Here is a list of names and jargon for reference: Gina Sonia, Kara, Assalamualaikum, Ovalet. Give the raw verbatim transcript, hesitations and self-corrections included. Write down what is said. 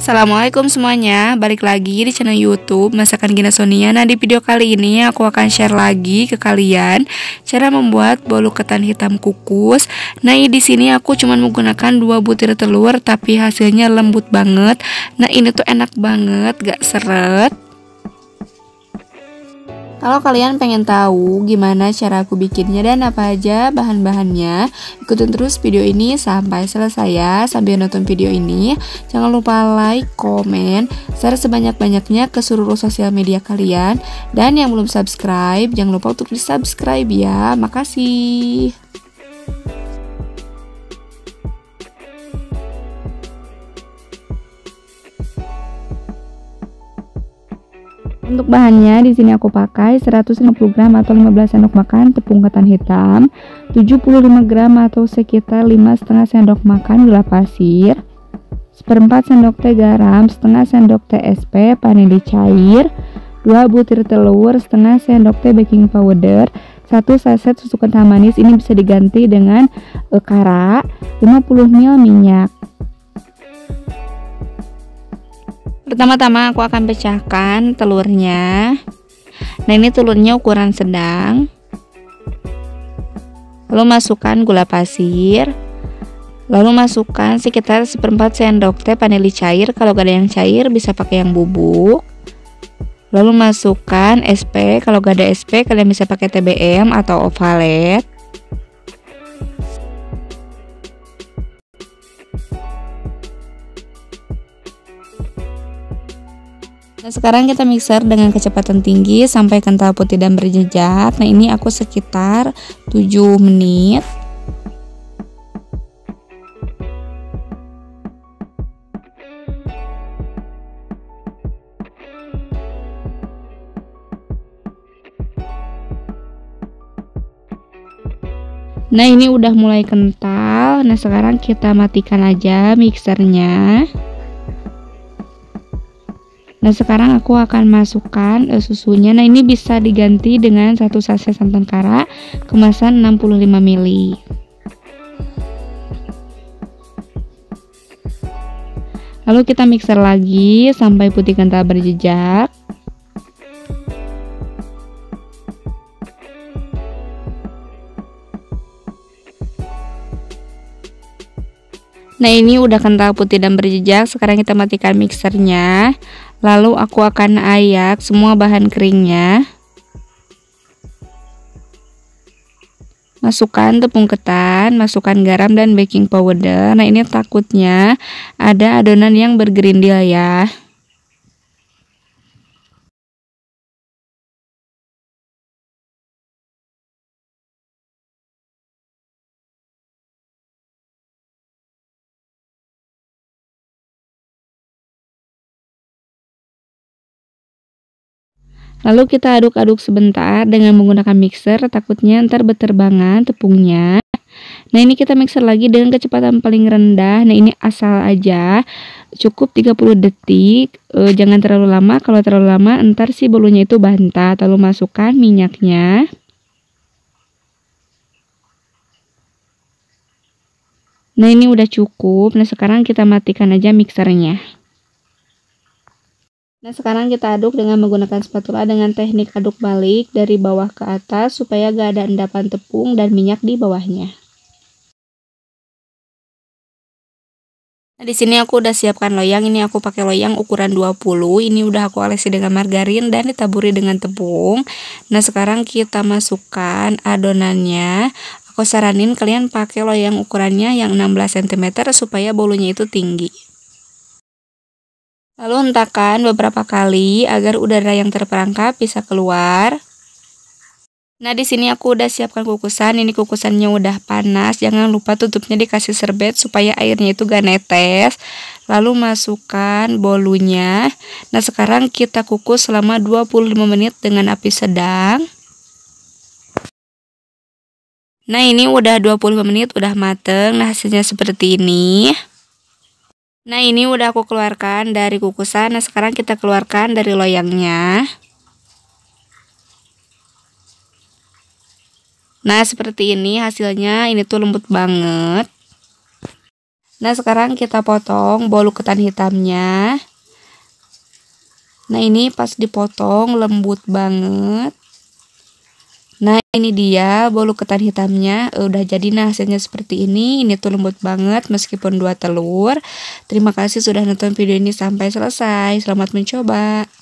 Assalamualaikum semuanya, balik lagi di channel YouTube Masakan Gina Sonia. Nah, di video kali ini aku akan share lagi ke kalian cara membuat bolu ketan hitam kukus. Nah, di sini aku cuma menggunakan dua butir telur, tapi hasilnya lembut banget. Nah, ini tuh enak banget, gak seret. Kalau kalian pengen tahu gimana cara aku bikinnya dan apa aja bahan-bahannya, ikutin terus video ini sampai selesai ya. Sambil nonton video ini, jangan lupa like, komen, share sebanyak-banyaknya ke seluruh sosial media kalian. Dan yang belum subscribe, jangan lupa untuk di-subscribe ya. Makasih. Untuk bahannya di sini aku pakai seratus lima puluh gram atau lima belas sendok makan tepung ketan hitam, tujuh puluh lima gram atau sekitar lima koma lima sendok makan gula pasir, seperempat sendok teh garam, setengah sendok teh S P vanili cair, dua butir telur, setengah sendok teh baking powder, satu saset susu kental manis, ini bisa diganti dengan e, kara, lima puluh mililiter minyak. Pertama-tama aku akan pecahkan telurnya. Nah, ini telurnya ukuran sedang. Lalu masukkan gula pasir. Lalu masukkan sekitar seperempat sendok teh vanili cair. Kalau gak ada yang cair bisa pakai yang bubuk. Lalu masukkan S P. Kalau gak ada S P kalian bisa pakai T B M atau ovalet. Nah, sekarang kita mixer dengan kecepatan tinggi sampai kental putih dan berjejak. Nah, ini aku sekitar tujuh menit. Nah, ini udah mulai kental. Nah, sekarang kita matikan aja mixernya. Nah, sekarang aku akan masukkan eh, susunya. Nah, ini bisa diganti dengan satu saset santan kara kemasan enam puluh lima mililiter. Lalu kita mixer lagi sampai putih kental berjejak. Nah, ini udah kental putih dan berjejak. Sekarang kita matikan mixernya. Lalu aku akan ayak semua bahan keringnya. Masukkan tepung ketan, masukkan garam dan baking powder. Nah, ini takutnya ada adonan yang bergerindil ya. Lalu kita aduk-aduk sebentar dengan menggunakan mixer, takutnya ntar berterbangan tepungnya. Nah, ini kita mixer lagi dengan kecepatan paling rendah. Nah, ini asal aja, cukup tiga puluh detik, e, jangan terlalu lama. Kalau terlalu lama ntar si bolunya itu bantat. Lalu masukkan minyaknya. Nah, ini udah cukup. Nah, sekarang kita matikan aja mixernya. Nah, sekarang kita aduk dengan menggunakan spatula dengan teknik aduk balik dari bawah ke atas supaya gak ada endapan tepung dan minyak di bawahnya. Nah, di sini aku udah siapkan loyang. Ini aku pakai loyang ukuran dua puluh. Ini udah aku alesi dengan margarin dan ditaburi dengan tepung. Nah, sekarang kita masukkan adonannya. Aku saranin kalian pakai loyang ukurannya yang enam belas sentimeter supaya bolunya itu tinggi. Lalu hentakan beberapa kali agar udara yang terperangkap bisa keluar. Nah, di sini aku udah siapkan kukusan. Ini kukusannya udah panas. Jangan lupa tutupnya dikasih serbet supaya airnya itu gak netes. Lalu masukkan bolunya. Nah, sekarang kita kukus selama dua puluh lima menit dengan api sedang. Nah, ini udah dua puluh lima menit, udah mateng. Nah, hasilnya seperti ini. Nah, ini udah aku keluarkan dari kukusan. Nah, sekarang kita keluarkan dari loyangnya. Nah, seperti ini hasilnya. Ini tuh lembut banget. Nah, sekarang kita potong bolu ketan hitamnya. Nah, ini pas dipotong lembut banget. Nah, ini dia bolu ketan hitamnya. Udah jadi, nah hasilnya seperti ini. Ini tuh lembut banget meskipun dua telur. Terima kasih sudah nonton video ini sampai selesai. Selamat mencoba.